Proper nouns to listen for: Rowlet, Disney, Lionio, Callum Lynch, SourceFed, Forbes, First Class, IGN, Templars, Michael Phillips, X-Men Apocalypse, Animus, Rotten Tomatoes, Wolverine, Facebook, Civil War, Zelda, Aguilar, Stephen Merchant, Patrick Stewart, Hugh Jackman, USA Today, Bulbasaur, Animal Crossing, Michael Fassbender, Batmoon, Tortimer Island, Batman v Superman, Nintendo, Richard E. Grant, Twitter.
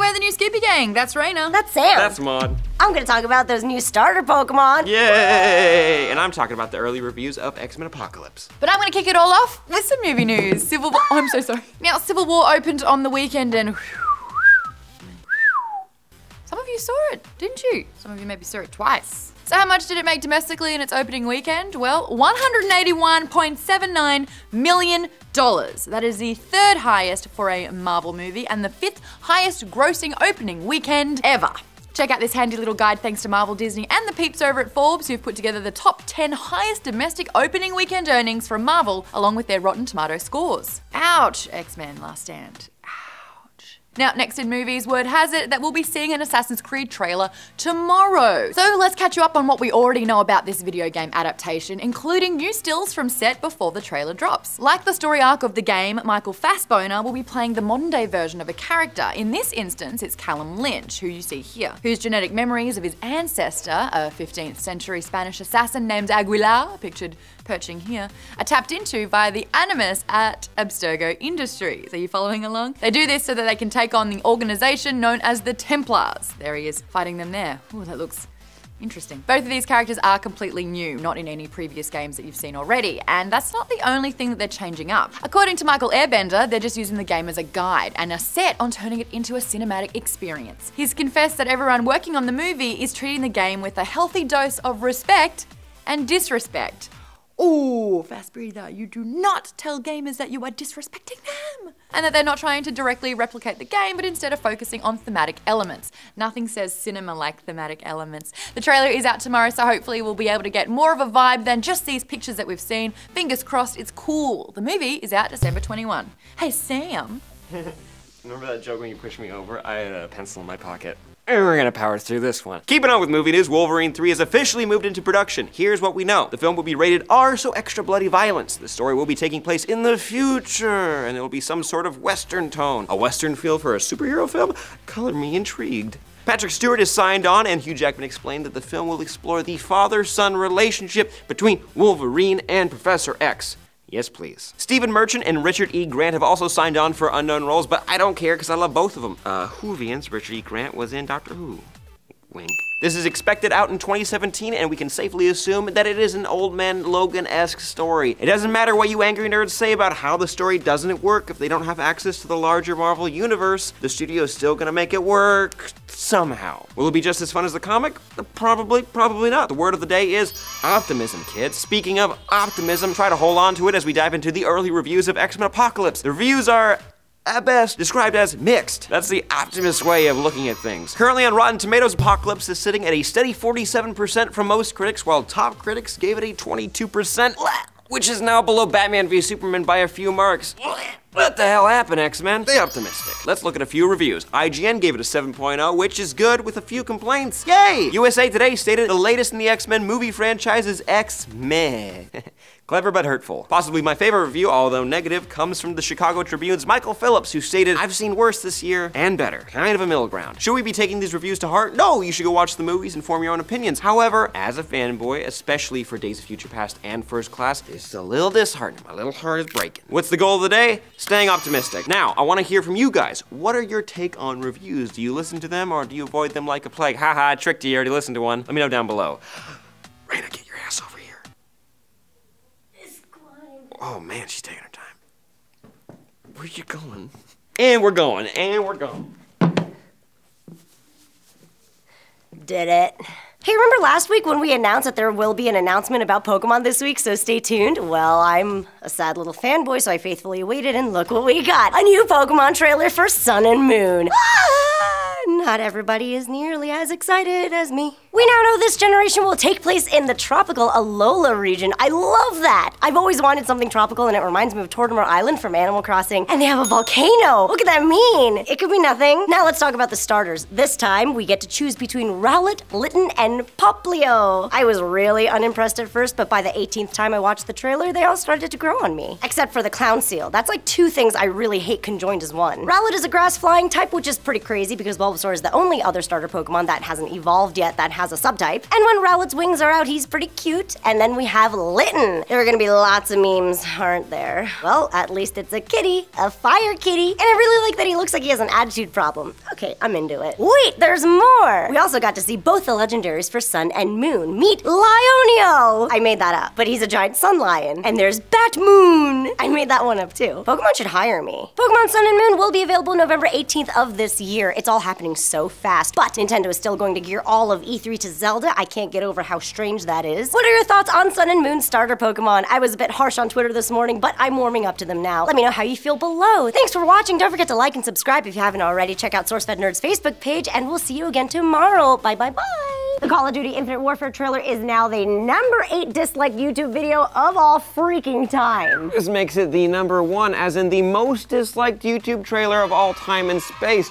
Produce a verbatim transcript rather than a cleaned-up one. we're the new Skippy gang. That's Rayna. That's Sam. That's Mod. I'm gonna talk about those new starter Pokemon. Yay! And I'm talking about the early reviews of X-Men Apocalypse. But I'm gonna kick it all off with some movie news. Civil War, oh, I'm so sorry. Now, Civil War opened on the weekend and some of you saw it, didn't you? Some of you maybe saw it twice. So how much did it make domestically in its opening weekend? Well, one hundred eighty-one point seven nine million dollars. That is the third highest for a Marvel movie and the fifth highest grossing opening weekend ever. Check out this handy little guide thanks to Marvel, Disney, and the peeps over at Forbes who've put together the top ten highest domestic opening weekend earnings from Marvel along with their Rotten Tomatoes scores. Ouch, X-Men Last Stand. Now, next in movies, word has it that we'll be seeing an Assassin's Creed trailer tomorrow. So let's catch you up on what we already know about this video game adaptation, including new stills from set before the trailer drops. Like the story arc of the game, Michael Fassbender will be playing the modern day version of a character. In this instance, it's Callum Lynch, who you see here, whose genetic memories of his ancestor, a fifteenth century Spanish assassin named Aguilar, pictured perching here, are tapped into via the Animus at Abstergo Industries. Are you following along? They do this so that they can take take on the organization known as the Templars. There he is, fighting them there. Ooh, that looks interesting. Both of these characters are completely new, not in any previous games that you've seen already, and that's not the only thing that they're changing up. According to Michael Fassbender, they're just using the game as a guide and are set on turning it into a cinematic experience. He's confessed that everyone working on the movie is treating the game with a healthy dose of respect and disrespect. Ooh, Fassbender, you do not tell gamers that you are disrespecting them! And that they're not trying to directly replicate the game, but instead are focusing on thematic elements. Nothing says cinema like thematic elements. The trailer is out tomorrow, so hopefully we'll be able to get more of a vibe than just these pictures that we've seen. Fingers crossed, it's cool. The movie is out December twenty-first. Hey, Sam. Remember that joke when you pushed me over? I had a pencil in my pocket. And we're gonna power through this one. Keeping on with movie news, Wolverine three has officially moved into production. Here's what we know. The film will be rated R, so extra bloody violence. The story will be taking place in the future, and it will be some sort of Western tone. A Western feel for a superhero film? Color me intrigued. Patrick Stewart is signed on, and Hugh Jackman explained that the film will explore the father-son relationship between Wolverine and Professor X. Yes, please. Stephen Merchant and Richard E. Grant have also signed on for unknown roles, but I don't care because I love both of them. Uh, Whovians, Richard E. Grant was in Doctor Who. Wink. This is expected out in twenty seventeen, and we can safely assume that it is an old man Logan-esque story. It doesn't matter what you angry nerds say about how the story doesn't work if they don't have access to the larger Marvel universe. The studio is still gonna make it work somehow. Will it be just as fun as the comic? Probably, probably not. The word of the day is optimism, kids. Speaking of optimism, try to hold on to it as we dive into the early reviews of X-Men Apocalypse. The reviews are at best described as mixed. That's the optimist way of looking at things. Currently on Rotten Tomatoes, Apocalypse is sitting at a steady forty-seven percent from most critics, while top critics gave it a twenty-two percent, which is now below Batman v Superman by a few marks. What the hell happened, X-Men? Stay optimistic. Let's look at a few reviews. I G N gave it a seven point oh, which is good, with a few complaints. Yay! U S A Today stated the latest in the X-Men movie franchise is X-Men. Clever but hurtful. Possibly my favorite review, although negative, comes from the Chicago Tribune's Michael Phillips, who stated, "I've seen worse this year and better." Kind of a middle ground. Should we be taking these reviews to heart? No, you should go watch the movies and form your own opinions. However, as a fanboy, especially for Days of Future Past and First Class, it's a little disheartening. My little heart is breaking. What's the goal of the day? Staying optimistic. Now, I want to hear from you guys. What are your take on reviews? Do you listen to them or do you avoid them like a plague? Haha, I tricked you, you already listened to one. Let me know down below. Rayna, get your ass over here. Oh man, she's taking her time. Where you going? And we're going, and we're going. Did it. Hey, remember last week when we announced that there will be an announcement about Pokemon this week, so stay tuned? Well, I'm a sad little fanboy, so I faithfully waited, and look what we got. A new Pokemon trailer for Sun and Moon. Ah! Not everybody is nearly as excited as me. We now know this generation will take place in the tropical Alola region. I love that! I've always wanted something tropical, and it reminds me of Tortimer Island from Animal Crossing. And they have a volcano! What could that mean? It could be nothing. Now let's talk about the starters. This time, we get to choose between Rowlet, Litten, and Popplio. I was really unimpressed at first, but by the eighteenth time I watched the trailer, they all started to grow on me. Except for the clown seal. That's like two things I really hate conjoined as one. Rowlet is a grass-flying type, which is pretty crazy because Bulbasaur is the only other starter Pokemon that hasn't evolved yet that has a subtype. And when Rowlet's wings are out, he's pretty cute. And then we have Litten. There are gonna be lots of memes, aren't there? Well, at least it's a kitty, a fire kitty. And I really like that he looks like he has an attitude problem. Okay, I'm into it. Wait, there's more! We also got to see both the legendaries for Sun and Moon. Meet Lionio! I made that up, but he's a giant sun lion. And there's Batmoon! I made that one up too. Pokemon should hire me. Pokemon Sun and Moon will be available November eighteenth of this year. It's all happening so fast, but Nintendo is still going to gear all of E three to Zelda. I can't get over how strange that is. What are your thoughts on Sun and Moon starter Pokemon? I was a bit harsh on Twitter this morning, but I'm warming up to them now. Let me know how you feel below. Thanks for watching. Don't forget to like and subscribe if you haven't already. Check out SourceFed Nerd's Facebook page, and we'll see you again tomorrow. Bye, bye, bye. The Call of Duty Infinite Warfare trailer is now the number eight disliked YouTube video of all freaking time. This makes it the number one, as in the most disliked YouTube trailer of all time in space.